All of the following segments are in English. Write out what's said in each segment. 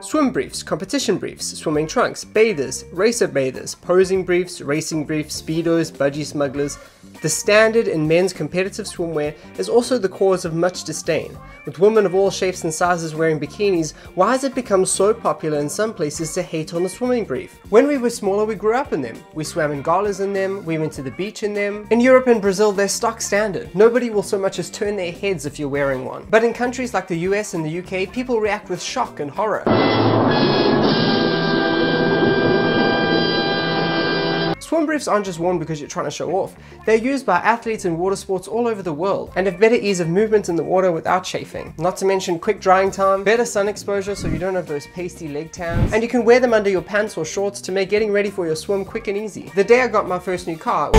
Swim briefs, competition briefs, swimming trunks, bathers, racer bathers, posing briefs, racing briefs, Speedos, budgie smugglers. The standard in men's competitive swimwear is also the cause of much disdain. With women of all shapes and sizes wearing bikinis, why has it become so popular in some places to hate on the swimming brief? When we were smaller, we grew up in them. We swam in galas in them, we went to the beach in them. In Europe and Brazil, they're stock standard. Nobody will so much as turn their heads if you're wearing one. But in countries like the US and the UK, people react with shock and horror. Swim briefs aren't just worn because you're trying to show off. They're used by athletes in water sports all over the world and have better ease of movement in the water without chafing. Not to mention quick drying time, better sun exposure so you don't have those pasty leg tans, and you can wear them under your pants or shorts to make getting ready for your swim quick and easy. The day I got my first new car,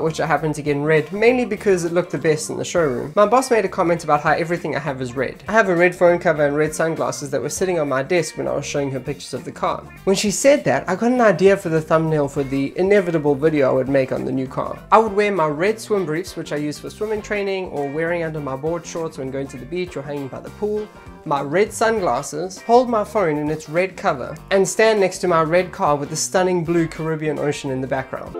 which I happened to get in red, mainly because it looked the best in the showroom. My boss made a comment about how everything I have is red. I have a red phone cover and red sunglasses that were sitting on my desk when I was showing her pictures of the car. When she said that, I got an idea for the thumbnail for the inevitable video I would make on the new car. I would wear my red swim briefs, which I use for swimming training or wearing under my board shorts when going to the beach or hanging by the pool, my red sunglasses, hold my phone in its red cover, and stand next to my red car with the stunning blue Caribbean ocean in the background.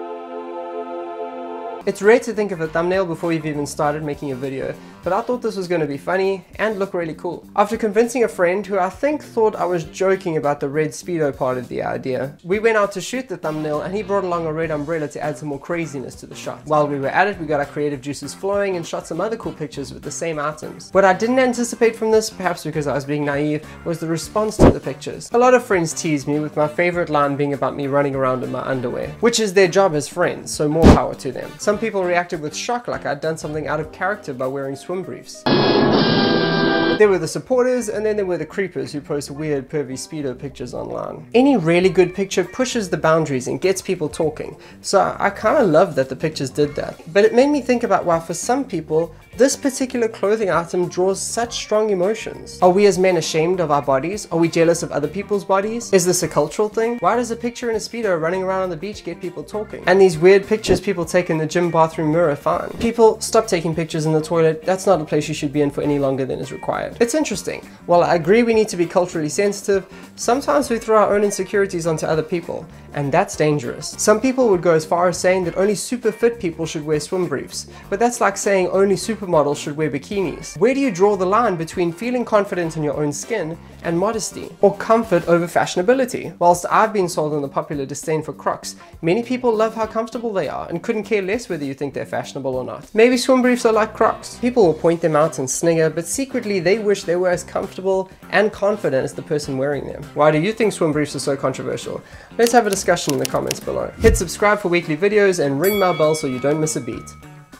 It's rare to think of a thumbnail before you've even started making a video, but I thought this was going to be funny and look really cool. After convincing a friend who I think thought I was joking about the red Speedo part of the idea, we went out to shoot the thumbnail and he brought along a red umbrella to add some more craziness to the shot. While we were at it, we got our creative juices flowing and shot some other cool pictures with the same items. What I didn't anticipate from this, perhaps because I was being naive, was the response to the pictures. A lot of friends tease me, with my favorite line being about me running around in my underwear, which is their job as friends, so more power to them. Some people reacted with shock, like I'd done something out of character by wearing swim briefs. There were the supporters, and then there were the creepers who post weird pervy Speedo pictures online. Any really good picture pushes the boundaries and gets people talking, so I kinda love that the pictures did that. But it made me think about why for some people, this particular clothing item draws such strong emotions. Are we as men ashamed of our bodies? Are we jealous of other people's bodies? Is this a cultural thing? Why does a picture in a Speedo running around on the beach get people talking? And these weird pictures people take in the gym bathroom mirror, fine. People, stop taking pictures in the toilet. That's not a place you should be in for any longer than is required. It's interesting. While I agree we need to be culturally sensitive, sometimes we throw our own insecurities onto other people, and that's dangerous. Some people would go as far as saying that only super fit people should wear swim briefs, but that's like saying only supermodels should wear bikinis. Where do you draw the line between feeling confident in your own skin and modesty, or comfort over fashionability? Whilst I've been sold on the popular disdain for Crocs, many people love how comfortable they are and couldn't care less whether you think they're fashionable or not. Maybe swim briefs are like Crocs. People will point them out and snigger, but secretly they wish they were as comfortable and confident as the person wearing them. Why do you think swim briefs are so controversial? Let's have a discussion in the comments below. Hit subscribe for weekly videos and ring my bell so you don't miss a beat.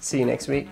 See you next week.